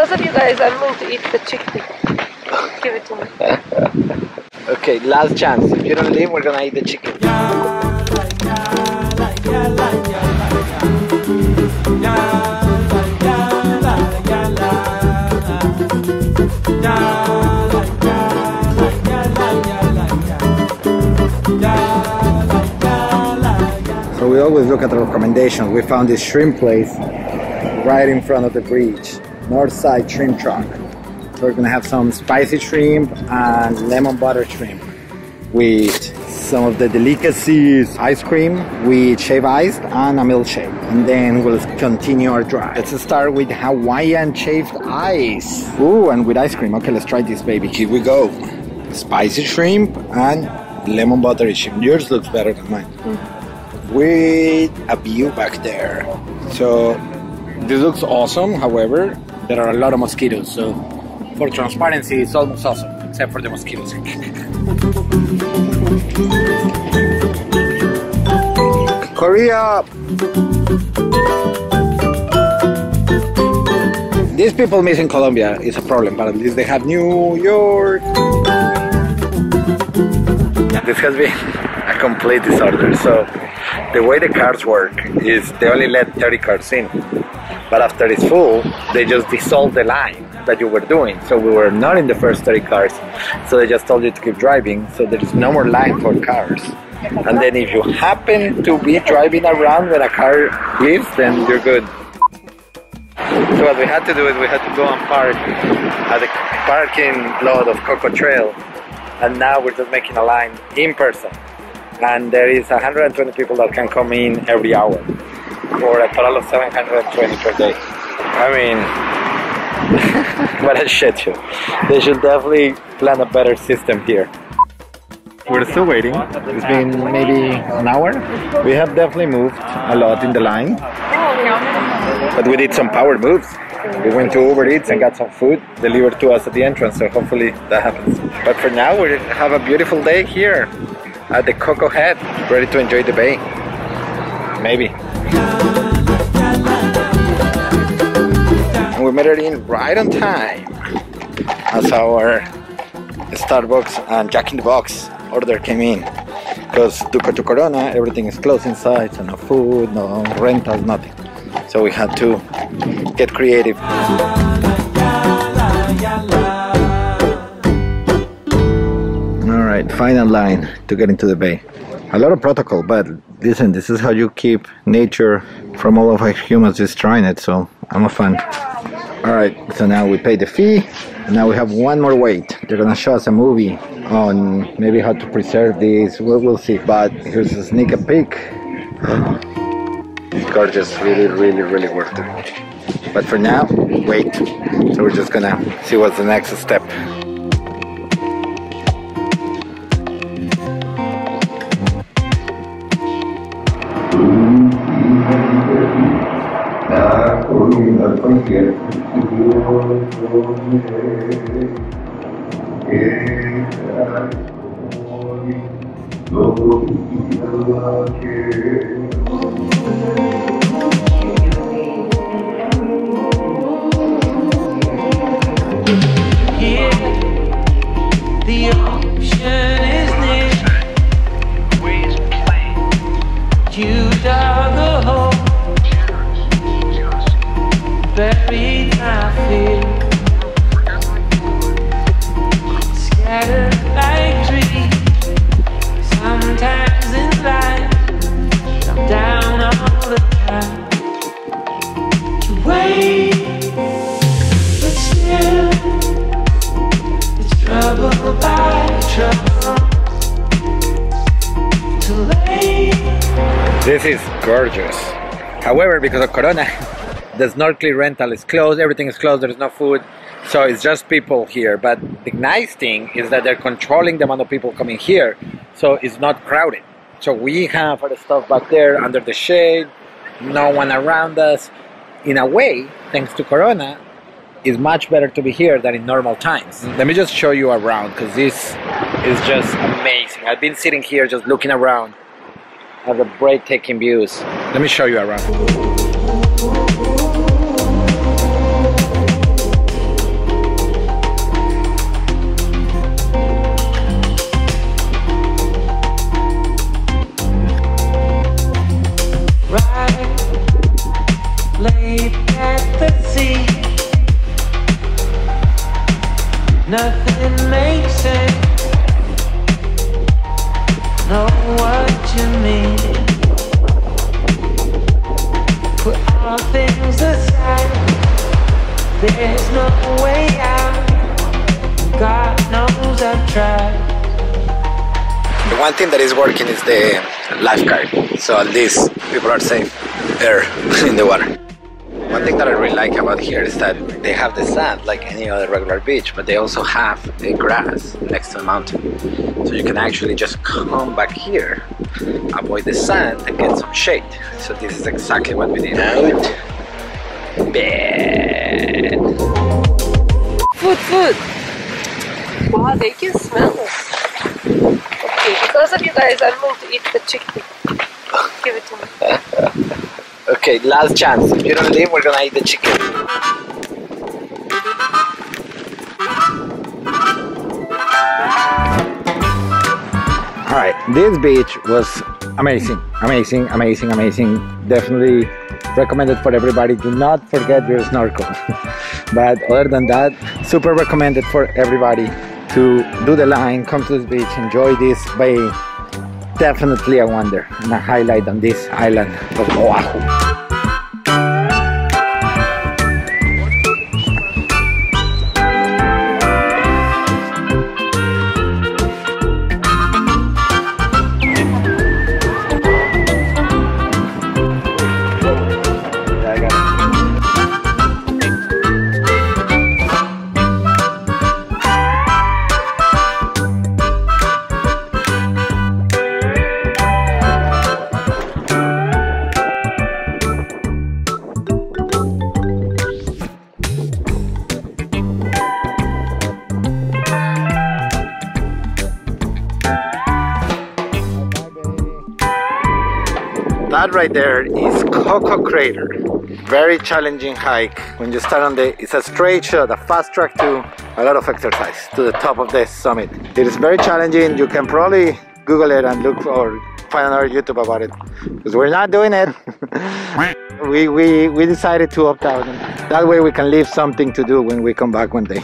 because of you guys, I'm going to eat the chickpea. Give it to me. Okay, last chance. If you don't leave, we're gonna eat the chicken. So we always look at the recommendations. We found this shrimp place right in front of the bridge, Northside Shrimp Truck. So we're gonna have some spicy shrimp and lemon butter shrimp with some of the delicacies, ice cream with shaved ice and a milkshake. And then we'll continue our drive. Let's start with Hawaiian shaved ice. Ooh, and with ice cream. Okay, let's try this baby. Here we go. Spicy shrimp and lemon buttery shrimp. Yours looks better than mine. Mm. With a view back there. So this looks awesome. However, there are a lot of mosquitoes, so for transparency, it's almost awesome, except for the mosquitoes. Korea! These people missing Colombia is a problem, but at least they have New York. This has been a complete disorder. So the way the cars work is they only let 30 cars in, but after it's full, they just dissolve the line that you were doing. So we were not in the first 30 cars, so they just told you to keep driving, so there is no more line for cars. And then if you happen to be driving around when a car leaves, then you're good. So what we had to do is we had to go and park at the parking lot of Koko Trail, and now we're just making a line in person. And there is 120 people that can come in every hour, for a total of 720 per day. I mean, what a shit show. They should definitely plan a better system here. We're still waiting. It's been maybe an hour. We have definitely moved a lot in the line, but we did some power moves. We went to Uber Eats and got some food delivered to us at the entrance, so hopefully that happens. But for now, we have a beautiful day here at the Koko Head, ready to enjoy the bay. Maybe. We made it in right on time, as our Starbucks and Jack in the Box order came in, because due to Corona everything is closed inside, so no food, no rentals, nothing. So we had to get creative. Alright, final line to get into the bay. A lot of protocol, but listen, this is how you keep nature from all of our humans destroying it, so I'm a fan. Alright, so now we pay the fee, and now we have one more wait. They're gonna show us a movie on maybe how to preserve these, we'll see. But here's a sneak a peek. It's gorgeous, really, really, really worth it. But for now, wait. So we're just gonna see what's the next step. This is gorgeous. However, because of Corona, the snorkeling rental is closed, everything is closed, there's no food, so it's just people here. But the nice thing is that they're controlling the amount of people coming here, so it's not crowded. So we have our stuff back there under the shade, no one around us. In a way, thanks to Corona, it's much better to be here than in normal times. Let me just show you around, because this is just amazing. I've been sitting here just looking around at the breathtaking views. Let me show you around. Nothing makes sense. Know what you mean. Put all things aside. There's no way out. God knows I've tried. The one thing that is working is the lifeguard, so at least people are safe there in the water. One thing that I really like about here is that they have the sand like any other regular beach, but they also have the grass next to the mountain. So you can actually just come back here, avoid the sand and get some shade. So this is exactly what we did. Bad. Food! Wow, they can smell us. Okay, because of you guys, I'm going to eat the chickpea. Give it to me. Okay, last chance. If you don't leave, we're gonna eat the chicken. Alright, this beach was amazing. Amazing, amazing, amazing. Definitely recommended for everybody. Do not forget your snorkel. But other than that, super recommended for everybody to do the line, come to the beach, enjoy this bay. Definitely a wonder and a highlight on this island of Oahu. That right there is Koko Crater. Very challenging hike. When you start on it's a straight shot, a fast track to a lot of exercise to the top of the summit. It is very challenging. You can probably Google it and look or find another YouTube about it, because we're not doing it. we decided to opt out. That way we can leave something to do when we come back one day.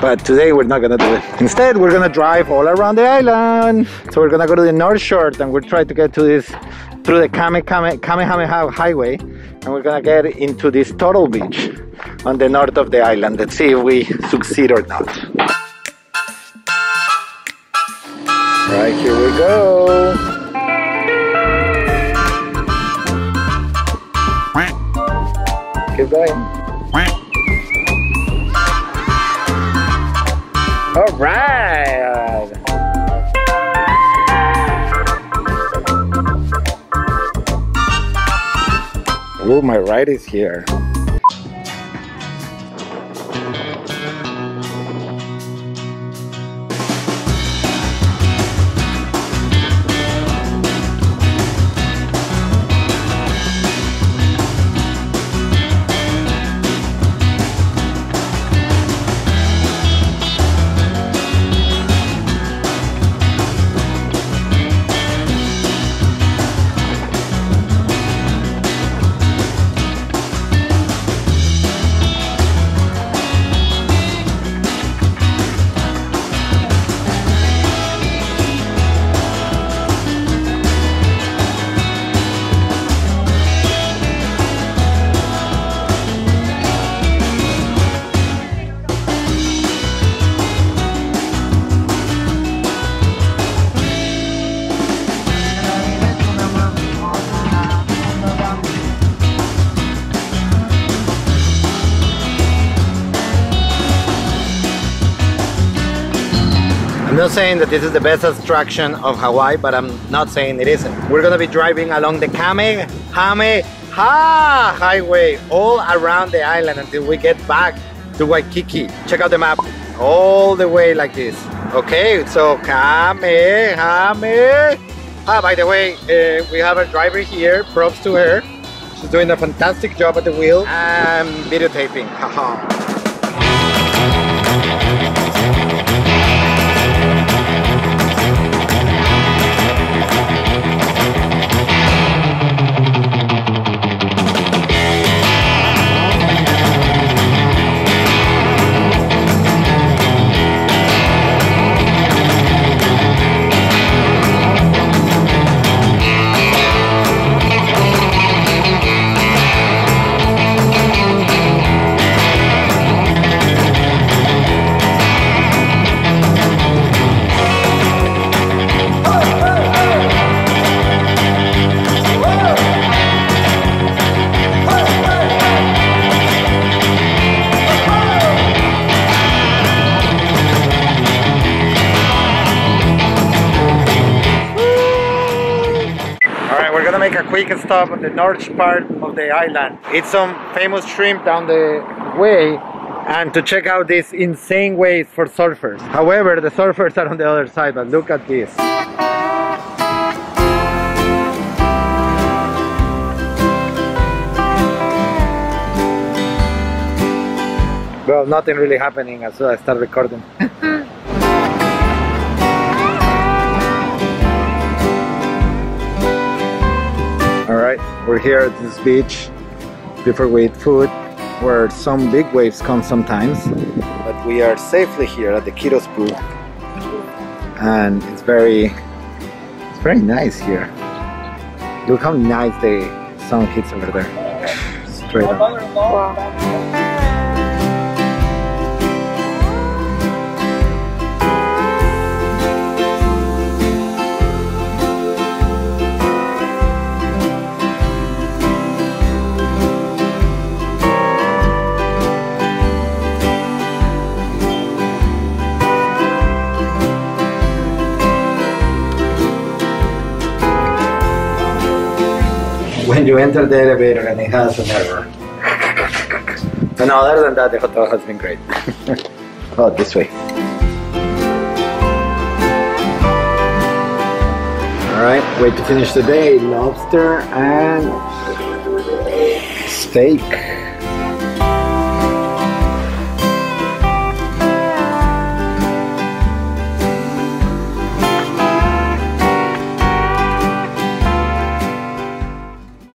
But today we're not gonna do it. Instead, we're gonna drive all around the island. So we're gonna go to the North Shore and we'll try to get to this through the Kamehameha Highway, and we're gonna get into this turtle beach on the north of the island. Let's see if we succeed or not. Right, here we go. Keep going. All right. Oh, my ride is here. I'm not saying that this is the best attraction of Hawaii, but I'm not saying it isn't. We're gonna be driving along the Kamehameha Highway all around the island until we get back to Waikiki. Check out the map, all the way like this. Okay, so Kamehameha. Ah, by the way, we have a driver here, props to her. She's doing a fantastic job at the wheel. I'm videotaping, haha. a quick stop on the north part of the island. Eat some famous shrimp down the way and to check out these insane waves for surfers. However, the surfers are on the other side, but look at this. Well, nothing really happening as I start recording. Alright, we're here at this beach before we eat food, where some big waves come sometimes. But we are safely here at the Kido's pool. And it's very nice here. Look how nice the sun hits over there. Straight up. When you enter the elevator and it has an error. But no, other than that, the hotel has been great. Oh, this way. Alright, way to finish the day. Lobster and steak.